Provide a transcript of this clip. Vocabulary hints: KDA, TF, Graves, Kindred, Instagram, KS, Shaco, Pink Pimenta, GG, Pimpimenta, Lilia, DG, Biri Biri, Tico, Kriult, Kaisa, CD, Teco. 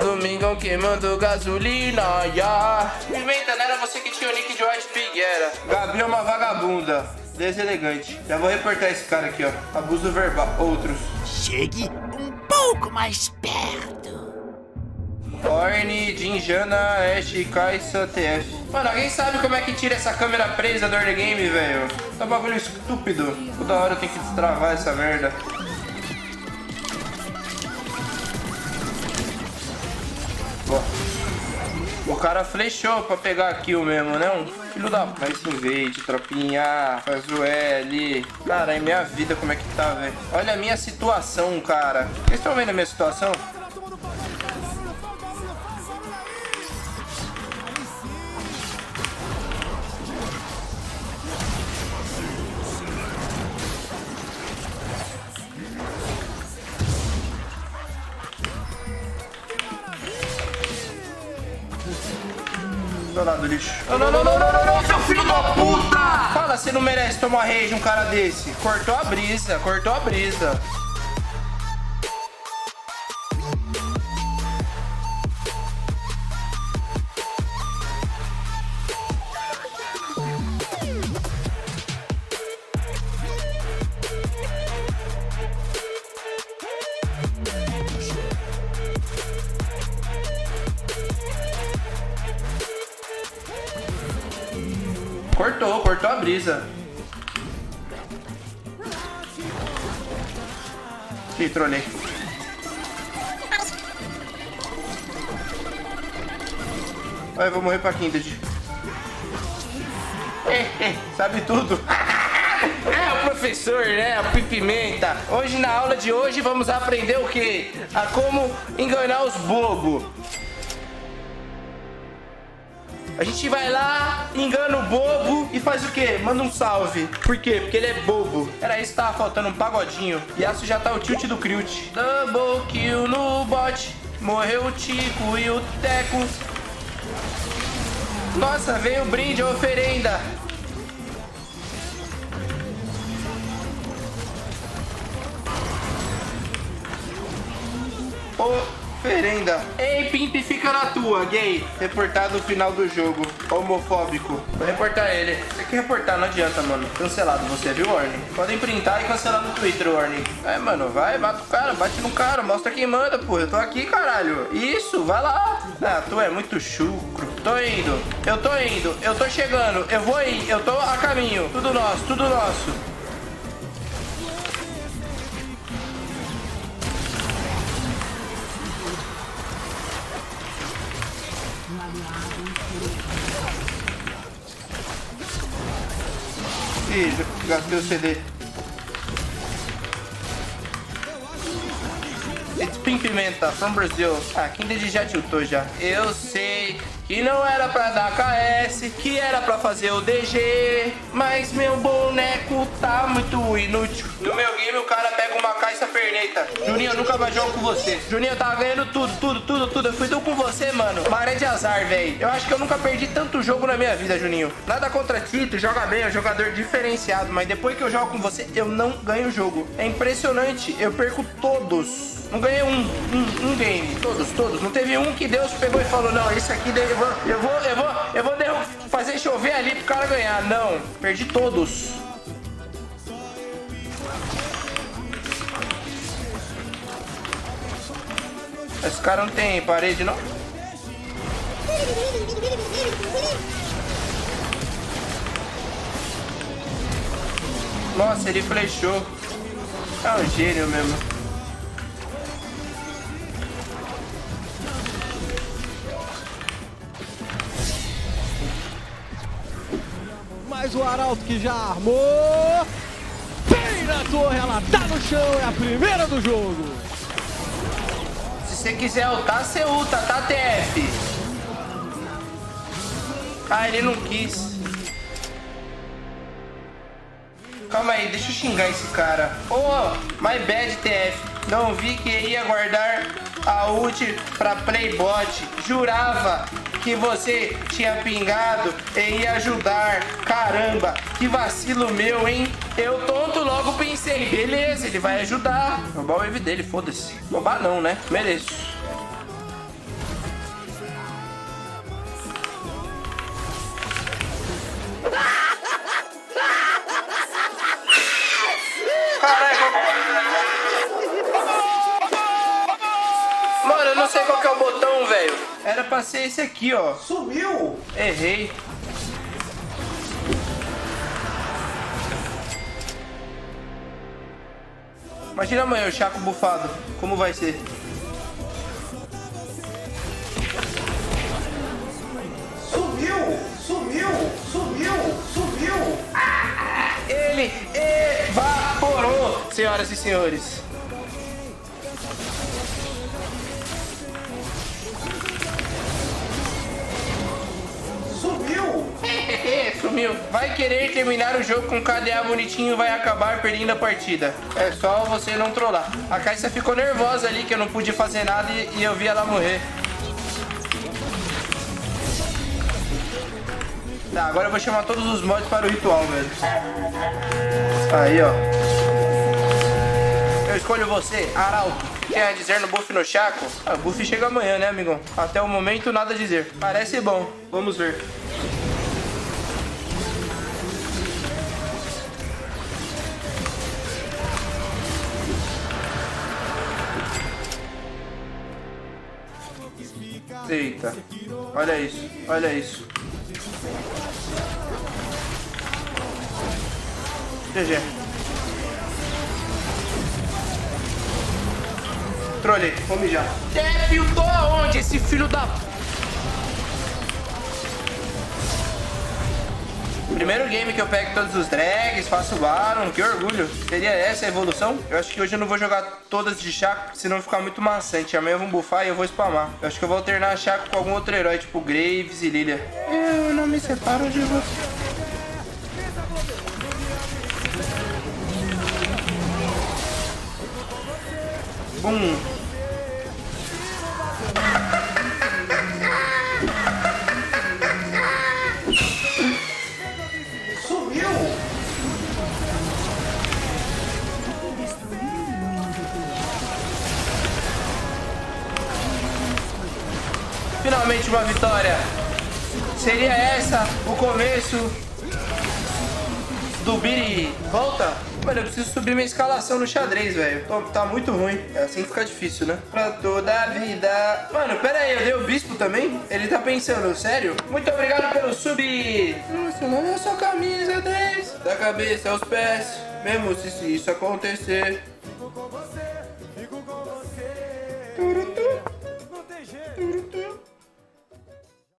Domingão queimando gasolina, yeah. Pimenta, não era você que tinha o nick de White Pig, era? Gabi é uma vagabunda, deselegante. Já vou reportar esse cara aqui, ó. Abuso verbal, outros. Chegue um pouco mais perto. Orne, Jinjana, Ash, Kaisa, TF. Mano, alguém sabe como é que tira essa câmera presa do early game, velho? Tá um bagulho estúpido. Toda hora eu tenho que destravar essa merda. Ó. O cara flechou pra pegar a kill mesmo, né? Um filho da... Mas invade, tropinha, faz o L. Cara, é minha vida como é que tá, velho. Olha a minha situação, cara. Vocês estão vendo a minha situação? Lado, lixo. Não, seu filho da puta! Fala, você não merece tomar rage um cara desse. Cortou a brisa, cortou a brisa. Cortou, cortou a brisa. Ih, trolei. Ai, vou morrer pra Kindred. Sabe tudo. É o professor, né? A Pink Pimenta. Hoje, na aula de hoje, vamos aprender o quê? A como enganar os bobos. A gente vai lá, engana o bobo e faz o quê? Manda um salve. Por quê? Porque ele é bobo. Era isso que tava faltando, um pagodinho. E aço já tá o tilt do Kriult. Double kill no bot. Morreu o Tico e o Teco. Nossa, veio o brinde, a oferenda. Oh. Ferenda. Ei, Pimp, fica na tua, gay. Reportado no final do jogo. Homofóbico. Vou reportar ele. Tem que reportar, não adianta, mano. Cancelado você, viu, Orne? Podem printar e cancelar no Twitter, Orne. É, mano, vai, mata o cara, bate no cara, mostra quem manda, pô. Eu tô aqui, caralho. Isso, vai lá. Ah, tu é muito chucro. Tô indo, eu tô indo, eu tô chegando, eu vou ir, eu tô a caminho. Tudo nosso, tudo nosso. Ih, gastei o CD. It's Pink Pimenta, from Brazil. Ah, quem DG já tiltou já. Eu sei que não era pra dar KS, que era pra fazer o DG, mas meu boneco tá muito inútil. No meu game o cara pega uma caixa perneta. Juninho, eu nunca mais jogo com você. Juninho, eu tava ganhando tudo. Eu fui do com você, mano. Maré de azar, velho. Eu acho que eu nunca perdi tanto jogo na minha vida, Juninho. Nada contra ti, tu joga bem, é um jogador diferenciado, mas depois que eu jogo com você, eu não ganho o jogo. É impressionante, eu perco todos. Não ganhei um game. Todos. Não teve um que Deus pegou e falou, não, esse aqui eu vou fazer chover ali pro cara ganhar. Não, perdi todos. Esse cara não tem parede, não? Nossa, ele flechou. É um gênio mesmo. Mais o Arauto que já armou. Bem na torre, ela tá no chão, é a primeira do jogo. Se você quiser ultar, você ulta, tá, TF? Ah, ele não quis. Calma aí, deixa eu xingar esse cara. Oh, my bad, TF. Não vi que ia guardar a ult pra playbot. Jurava que você tinha pingado em ajudar. Caramba, que vacilo meu, hein? Eu tonto logo pensei, beleza, ele vai ajudar. Roubar o wave dele, foda-se. Roubar não, né? Mereço. Mano, eu não sei qual que é o botão, velho. Era pra ser esse aqui, ó. Sumiu! Errei. Imagina amanhã o Shaco bufado. Como vai ser? Sumiu! Sumiu! Sumiu! Sumiu! Ah, ele evaporou, senhoras e senhores. Sumiu. Vai querer terminar o jogo com KDA bonitinho, vai acabar perdendo a partida. É só você não trollar. A Caixa ficou nervosa ali que eu não pude fazer nada e eu vi ela morrer. Tá, agora eu vou chamar todos os mods para o ritual, velho. Aí, ó. Eu escolho você, Arauto. Quer dizer no buff no Shaco? Ah, buff chega amanhã, né, amigão? Até o momento, nada a dizer. Parece bom. Vamos ver. Eita, olha isso, olha isso. GG. Trolei, vou mijar. TF, eu tô aonde esse filho da... Primeiro game que eu pego todos os drags, faço Baron, que orgulho. Seria essa a evolução? Eu acho que hoje eu não vou jogar todas de Shaco, senão ficar muito maçante. Amanhã eu vou buffar e eu vou spamar. Eu acho que eu vou alternar Shaco com algum outro herói, tipo Graves e Lilia. Eu não me separo de você. Bum. Finalmente uma vitória. Seria essa o começo do Biri. Volta. Mano, eu preciso subir minha escalação no xadrez, velho. Tá muito ruim. É assim que fica difícil, né? Pra toda a vida. Mano, pera aí. Eu dei o bispo também? Ele tá pensando, sério? Muito obrigado pelo sub. Nossa, não é só camisa 10. Da cabeça aos pés. Mesmo se isso acontecer.